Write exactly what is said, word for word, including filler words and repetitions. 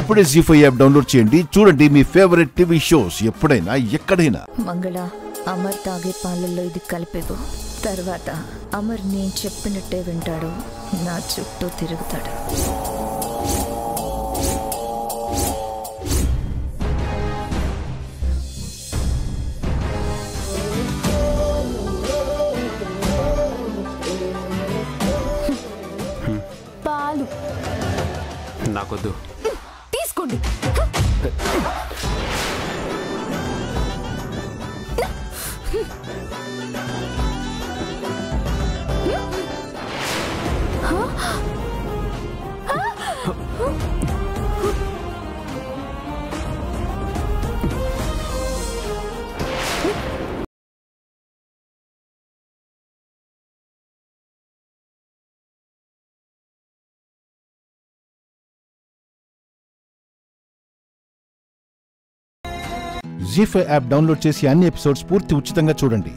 ఇప్పుడే G five app download చేయండి చూడండి మీ ఫేవరెట్ టీవీ షోస్ ఎప్పుడైనా ఎక్కడైనా మంగళ అమర్ తాగే పాలల్లో ఇది కలిపేదు తర్వాత అమర్ నేను చెప్పినట్టే వింటాడు నా చుట్టూ తిరుగుతాడు పాలు నాకొద్దు తీసుకోండి జీ ఫైవ్ యాప్ డౌన్లోడ్ చేసి అన్ని ఎపిసోడ్స్ పూర్తి ఉచితంగా చూడండి.